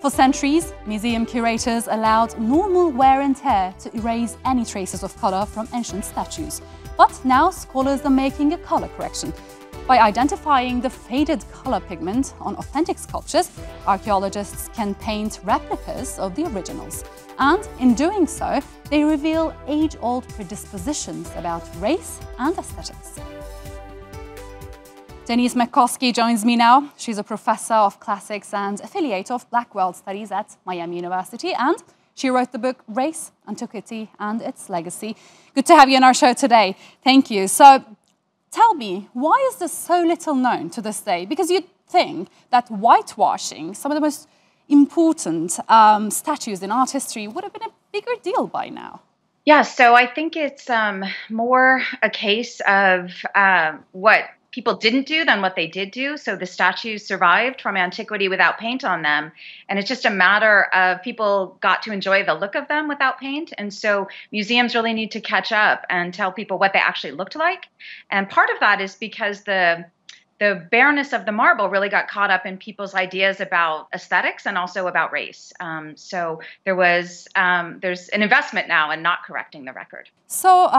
For centuries, museum curators allowed normal wear and tear to erase any traces of colour from ancient statues. But now scholars are making a colour correction. By identifying the faded colour pigment on authentic sculptures, archaeologists can paint replicas of the originals. And in doing so, they reveal age-old predispositions about race and aesthetics. Denise McCoskey joins me now. She's a professor of classics and affiliate of Black World Studies at Miami University, and she wrote the book Race, Antiquity and Its Legacy. Good to have you on our show today. Thank you. So tell me, why is this so little known to this day? Because you'd think that whitewashing, some of the most important statues in art history, would have been a bigger deal by now. Yeah, so I think it's more a case of what people didn't do than what they did do. So the statues survived from antiquity without paint on them. And it's just a matter of people got to enjoy the look of them without paint. And so museums really need to catch up and tell people what they actually looked like. And part of that is because the bareness of the marble really got caught up in people's ideas about aesthetics and also about race. So there's an investment now in not correcting the record. So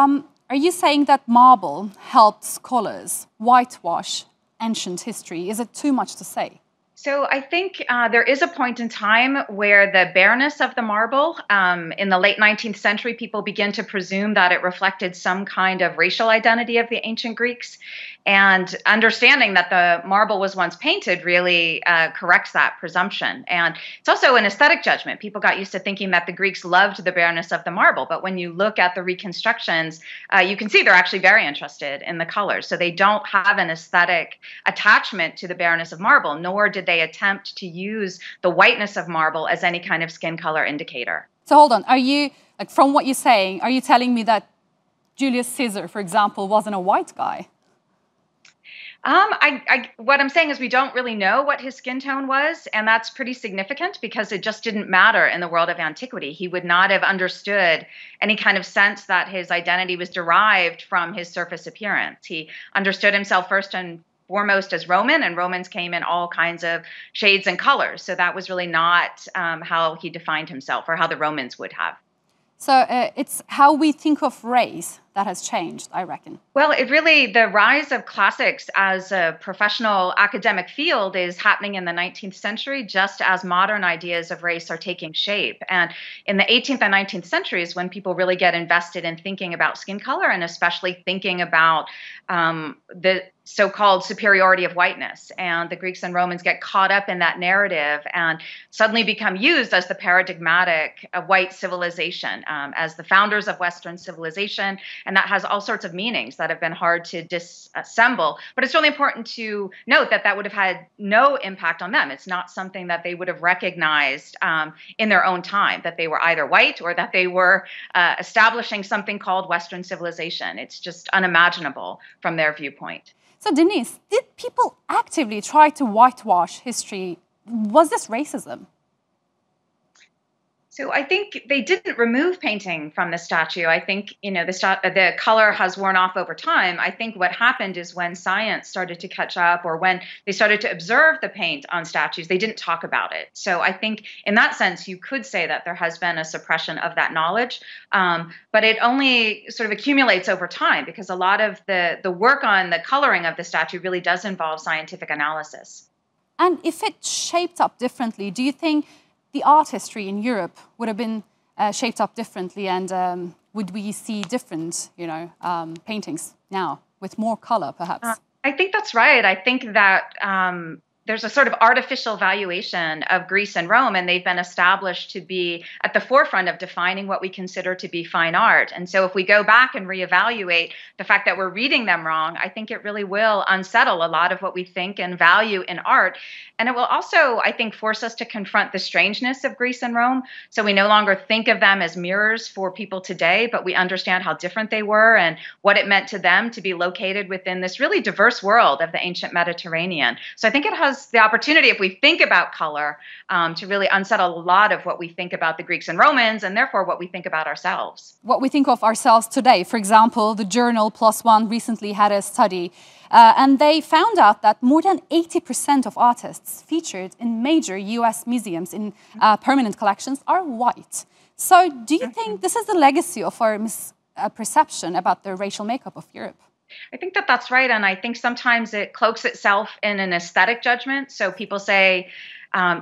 are you saying that marble helped scholars whitewash ancient history? Is it too much to say? So I think there is a point in time where the bareness of the marble, in the late 19th century, people begin to presume that it reflected some kind of racial identity of the ancient Greeks. And understanding that the marble was once painted really corrects that presumption. And it's also an aesthetic judgment. People got used to thinking that the Greeks loved the bareness of the marble. But when you look at the reconstructions, you can see they're actually very interested in the colors. So they don't have an aesthetic attachment to the bareness of marble, nor did they attempt to use the whiteness of marble as any kind of skin color indicator. So hold on, from what you're saying, are you telling me that Julius Caesar, for example, wasn't a white guy? What I'm saying is we don't really know what his skin tone was, and that's pretty significant because it just didn't matter in the world of antiquity. He would not have understood any kind of sense that his identity was derived from his surface appearance. He understood himself first and foremost as Roman, and Romans came in all kinds of shades and colors. So that was really not how he defined himself or how the Romans would have. So it's how we think of race that has changed, I reckon. Well, the rise of classics as a professional academic field is happening in the 19th century, just as modern ideas of race are taking shape. And in the 18th and 19th centuries, when people really get invested in thinking about skin color and especially thinking about the so-called superiority of whiteness. And the Greeks and Romans get caught up in that narrative and suddenly become used as the paradigmatic white civilization, as the founders of Western civilization. And that has all sorts of meanings that have been hard to disassemble. But it's really important to note that that would have had no impact on them. It's not something that they would have recognized in their own time, that they were either white or that they were establishing something called Western civilization. It's just unimaginable from their viewpoint. So Denise, did people actively try to whitewash history? Was this racism? So I think they didn't remove painting from the statue. I think, the color has worn off over time. I think what happened is when science started to catch up or when they started to observe the paint on statues, they didn't talk about it. So I think in that sense, you could say that there has been a suppression of that knowledge, but it only sort of accumulates over time because a lot of the work on the coloring of the statue really does involve scientific analysis. And if it's shaped up differently, do you think the art history in Europe would have been shaped up differently, and would we see different, paintings now with more color, perhaps? I think that's right. I think that there's a sort of artificial valuation of Greece and Rome, and they've been established to be at the forefront of defining what we consider to be fine art. And so if we go back and reevaluate the fact that we're reading them wrong, I think it really will unsettle a lot of what we think and value in art. And it will also, I think, force us to confront the strangeness of Greece and Rome. So we no longer think of them as mirrors for people today, but we understand how different they were and what it meant to them to be located within this really diverse world of the ancient Mediterranean. So I think it has us the opportunity, if we think about color, to really unsettle a lot of what we think about the Greeks and Romans, and therefore what we think about ourselves. What we think of ourselves today. For example, the journal Plus One recently had a study, and they found out that more than 80% of artists featured in major US museums in permanent collections are white. So do you think this is the legacy of our misperception about the racial makeup of Europe? I think that that's right. And I think sometimes it cloaks itself in an aesthetic judgment. So people say,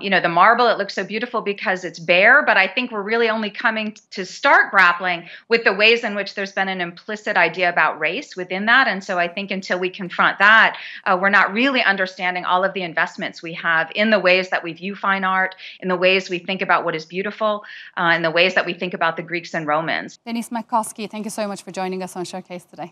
you know, the marble, it looks so beautiful because it's bare. But I think we're really only coming to start grappling with the ways in which there's been an implicit idea about race within that. And so I think until we confront that, we're not really understanding all of the investments we have in the ways that we view fine art, in the ways we think about what is beautiful, in the ways that we think about the Greeks and Romans. Denise McCoskey, thank you so much for joining us on Showcase today.